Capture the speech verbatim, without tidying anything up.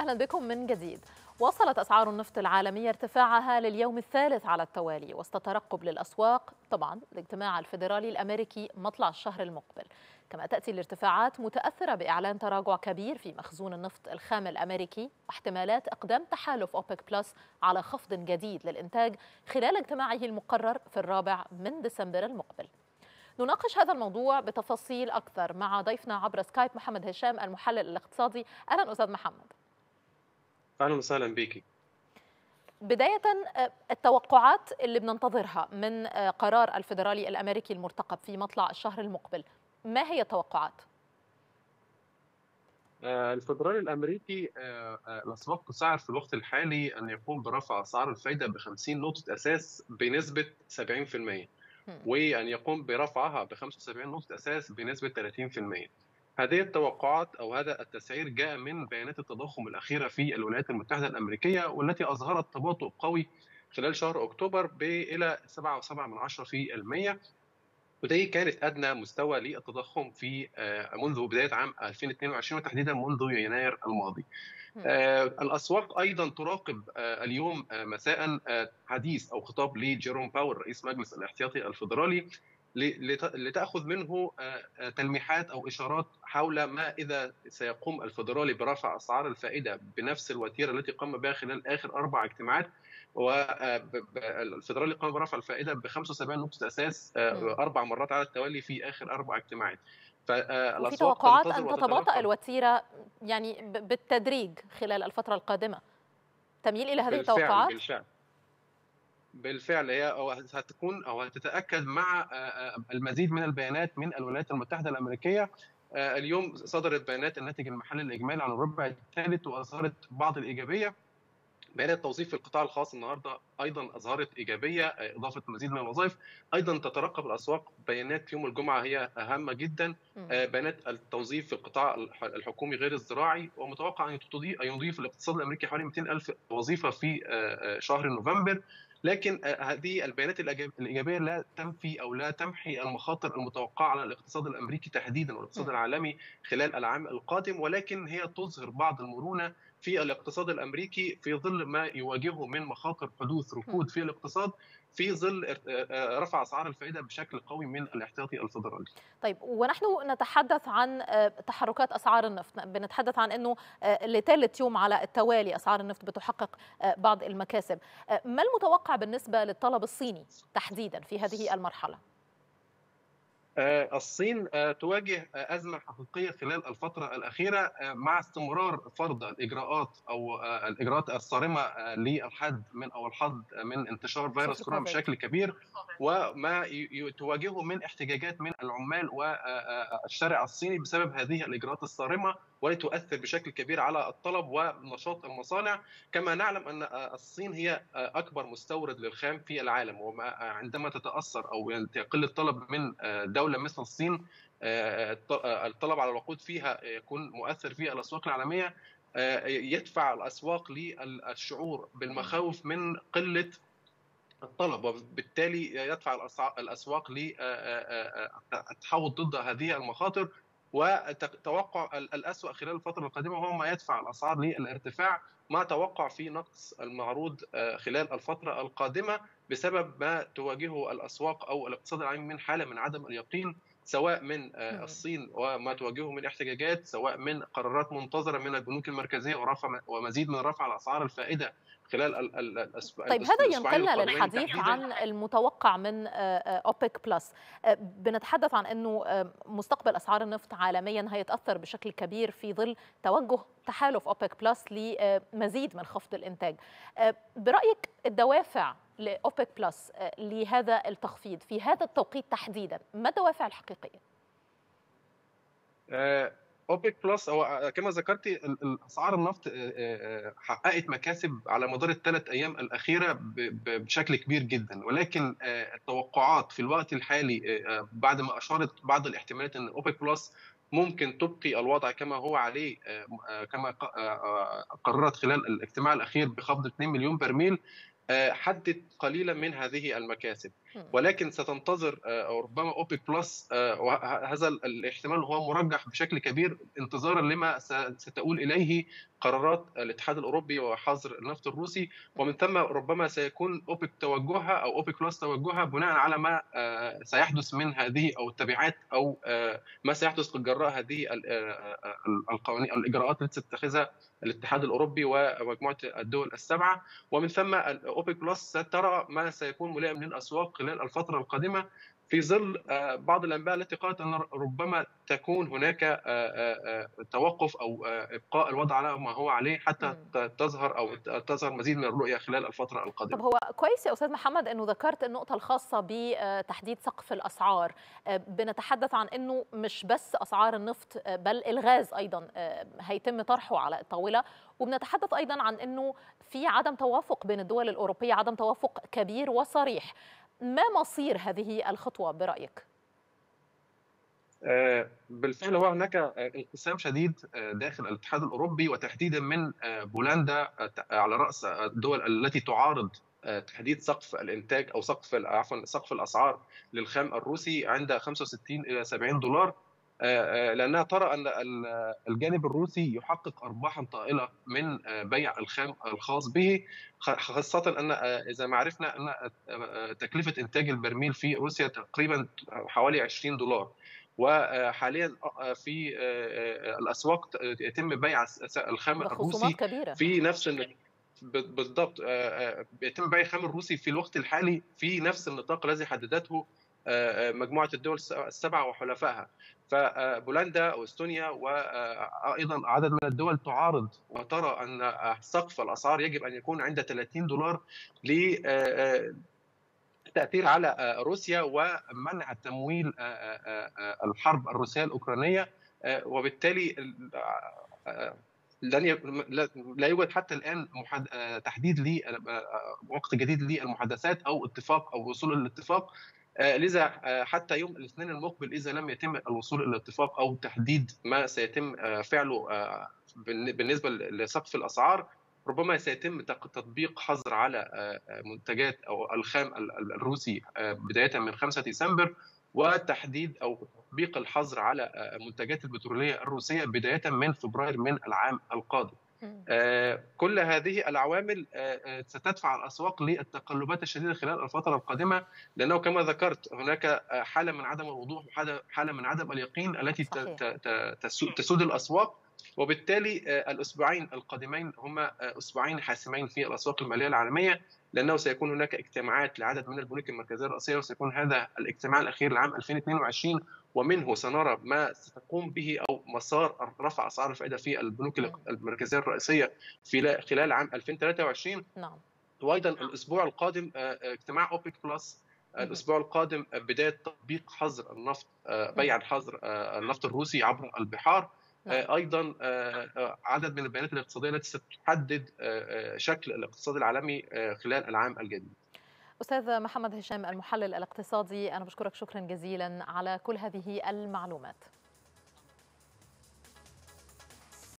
أهلا بكم من جديد. وصلت أسعار النفط العالمية ارتفاعها لليوم الثالث على التوالي وسط ترقب للأسواق طبعا الاجتماع الفيدرالي الأمريكي مطلع الشهر المقبل، كما تأتي الارتفاعات متأثرة بإعلان تراجع كبير في مخزون النفط الخام الأمريكي واحتمالات إقدام تحالف أوبك بلس على خفض جديد للإنتاج خلال اجتماعه المقرر في الرابع من ديسمبر المقبل. نناقش هذا الموضوع بتفاصيل أكثر مع ضيفنا عبر سكايب محمد هشام المحلل الاقتصادي. أهلا أستاذ محمد. أهلا وسهلا بيكي. بداية التوقعات اللي بننتظرها من قرار الفيدرالي الأمريكي المرتقب في مطلع الشهر المقبل، ما هي التوقعات؟ الفيدرالي الأمريكي الأسواق تسعر في الوقت الحالي أن يقوم برفع أسعار الفايدة ب خمسين نقطة أساس بنسبة سبعين بالمئة وأن يقوم برفعها ب خمسة وسبعين نقطة أساس بنسبة ثلاثين بالمئة. هذه التوقعات أو هذا التسعير جاء من بيانات التضخم الأخيرة في الولايات المتحدة الأمريكية والتي أظهرت تباطؤ قوي خلال شهر أكتوبر بإلى سبعة فاصلة سبعة بالمئة، وده كانت أدنى مستوى للتضخم في منذ بداية عام ألفين واثنين وعشرين وتحديدا منذ يناير الماضي. الأسواق أيضا تراقب اليوم مساء حديث أو خطاب لجيروم باور رئيس مجلس الاحتياطي الفيدرالي لتأخذ منه تلميحات أو إشارات حول ما إذا سيقوم الفيدرالي برفع أسعار الفائدة بنفس الوتيرة التي قام بها خلال آخر أربع اجتماعات. والفيدرالي قام برفع الفائدة ب خمسة وسبعين نقطة أساس أربع مرات على التوالي في آخر أربع اجتماعات. في توقعات أن تتباطأ الوتيرة يعني بالتدريج خلال الفترة القادمة، تميل إلى هذه بالفعل التوقعات؟ بالفعل. بالفعل هي هتكون او هتتاكد مع المزيد من البيانات من الولايات المتحده الامريكيه. اليوم صدرت بيانات الناتج المحلي الاجمالي عن الربع الثالث واظهرت بعض الايجابيه. بيانات توظيف في القطاع الخاص النهارده ايضا اظهرت ايجابيه، اضافه مزيد من الوظائف. ايضا تترقب الاسواق بيانات يوم الجمعه هي هامه جدا، بيانات التوظيف في القطاع الحكومي غير الزراعي، ومتوقع ان يضيف الاقتصاد الامريكي حوالي مئتين ألف وظيفه في شهر نوفمبر. لكن هذه البيانات الإيجابية لا تنفي أو لا تمحي المخاطر المتوقعة على الاقتصاد الأمريكي تحديدا والاقتصاد العالمي خلال العام القادم، ولكن هي تظهر بعض المرونة في الاقتصاد الأمريكي في ظل ما يواجهه من مخاطر حدوث ركود في الاقتصاد في ظل رفع أسعار الفائدة بشكل قوي من الاحتياطي الفيدرالي. طيب، ونحن نتحدث عن تحركات أسعار النفط، بنتحدث عن أنه لثالث يوم على التوالي أسعار النفط بتحقق بعض المكاسب، ما المتوقع بالنسبة للطلب الصيني تحديدا في هذه المرحلة؟ الصين تواجه أزمة حقيقية خلال الفترة الأخيرة مع استمرار فرض الإجراءات أو الإجراءات الصارمة للحد من أو الحد من انتشار فيروس كورونا بشكل كبير، وما تواجهه من احتجاجات من العمال والشارع الصيني بسبب هذه الإجراءات الصارمة، وتؤثر بشكل كبير على الطلب ونشاط المصانع. كما نعلم أن الصين هي أكبر مستورد للخام في العالم، وعندما تتأثر أو يقل الطلب من دولة مثل الصين الطلب على الوقود فيها يكون مؤثر في الأسواق العالمية، يدفع الأسواق للشعور بالمخاوف من قلة الطلب، وبالتالي يدفع الأسواق للتحوط ضد هذه المخاطر. وتوقع الأسوأ خلال الفترة القادمة هو ما يدفع الأسعار للارتفاع، مع توقع في نقص المعروض خلال الفترة القادمة بسبب ما تواجهه الأسواق أو الاقتصاد العالمي من حالة من عدم اليقين، سواء من الصين وما تواجهه من احتجاجات، سواء من قرارات منتظرة من البنوك المركزية ورفع ومزيد من رفع على أسعار الفائدة خلال الأسبوع. طيب، هذا ينقلنا للحديث عن المتوقع من أوبك بلس. بنتحدث عن أنه مستقبل أسعار النفط عالميا هيتأثر بشكل كبير في ظل توجه تحالف أوبك بلس لمزيد من خفض الإنتاج. برأيك الدوافع لأوبك بلس لهذا التخفيض في هذا التوقيت تحديدا، ما الدوافع الحقيقية؟ أه أوبك بلس أو كما ذكرتي أسعار النفط حققت مكاسب على مدار الثلاث أيام الأخيرة بشكل كبير جدا، ولكن التوقعات في الوقت الحالي بعد ما أشارت بعض الاحتمالات أن أوبك بلس ممكن تبقي الوضع كما هو عليه كما قررت خلال الاجتماع الأخير بخفض اثنين مليون برميل، حدت قليلا من هذه المكاسب، ولكن ستنتظر ربما أوبك بلس، وهذا الاحتمال هو مرجح بشكل كبير انتظارا لما ستؤول إليه قرارات الاتحاد الأوروبي وحظر النفط الروسي، ومن ثم ربما سيكون أوبك توجهها أو أوبك بلس توجهها بناء على ما سيحدث من هذه أو التبعات أو ما سيحدث جراء هذه القوانين أو الإجراءات التي ستتخذها الاتحاد الأوروبي ومجموعة الدول السبعة، ومن ثم أوبك بلس سترى ما سيكون ملائم للأسواق خلال الفترة القادمة، في ظل بعض الأنباء التي قالت أن ربما تكون هناك توقف أو إبقاء الوضع على ما هو عليه حتى تظهر أو تظهر مزيد من الرؤية خلال الفترة القادمة. طب هو كويس يا أستاذ محمد أنه ذكرت النقطة الخاصة بتحديد سقف الأسعار، بنتحدث عن أنه مش بس أسعار النفط بل الغاز أيضا هيتم طرحه على الطاولة، وبنتحدث أيضا عن أنه في عدم توافق بين الدول الأوروبية، عدم توافق كبير وصريح. ما مصير هذه الخطوة برأيك؟ بالفعل هو هناك انقسام شديد داخل الاتحاد الأوروبي، وتحديدا من بولندا على رأس الدول التي تعارض تحديد سقف الإنتاج أو سقف عفوا سقف الأسعار للخام الروسي عند خمسة وستين إلى سبعين دولار، لأنها ترى أن الجانب الروسي يحقق أرباحا طائلة من بيع الخام الخاص به، خاصة أن إذا ما عرفنا أن تكلفة إنتاج البرميل في روسيا تقريبا حوالي عشرين دولار، وحاليا في الأسواق يتم بيع الخام الروسي في نفس بالضبط يتم بيع الخام الروسي في الوقت الحالي في نفس النطاق الذي حددته مجموعة الدول السبعة وحلفائها. فبولندا واستونيا وايضا عدد من الدول تعارض وترى ان سقف الاسعار يجب ان يكون عند ثلاثين دولار لتاثير على روسيا ومنع تمويل الحرب الروسيه الاوكرانيه، وبالتالي لا يوجد حتى الآن تحديد لوقت جديد للمحادثات أو اتفاق أو وصول للاتفاق، لذا حتى يوم الاثنين المقبل إذا لم يتم الوصول إلى الاتفاق أو تحديد ما سيتم فعله بالنسبة لسقف الأسعار، ربما سيتم تطبيق حظر على منتجات أو الخام الروسي بداية من خمسة ديسمبر، وتحديد أو تطبيق الحظر على منتجات البترولية الروسية بداية من فبراير من العام القادم. كل هذه العوامل ستدفع الأسواق للتقلبات الشديدة خلال الفترة القادمة، لأنه كما ذكرت هناك حالة من عدم الوضوح وحالة من عدم اليقين التي تسود الأسواق، وبالتالي الأسبوعين القادمين هما أسبوعين حاسمين في الأسواق المالية العالمية، لأنه سيكون هناك اجتماعات لعدد من البنوك المركزية الرئيسية، وسيكون هذا الاجتماع الأخير لعام ألفين واثنين وعشرين، ومنه سنرى ما ستقوم به أو مسار رفع أسعار الفائدة في البنوك المركزية الرئيسية في خلال عام ألفين وثلاثة وعشرين. نعم. وأيضا الأسبوع القادم اجتماع أوبك بلس، الأسبوع القادم بداية تطبيق حظر النفط، بيع حظر النفط الروسي عبر البحار. أيضا عدد من البيانات الاقتصادية التي ستحدد شكل الاقتصاد العالمي خلال العام الجديد. أستاذ محمد هشام المحلل الاقتصادي، أنا بشكرك شكرا جزيلا على كل هذه المعلومات.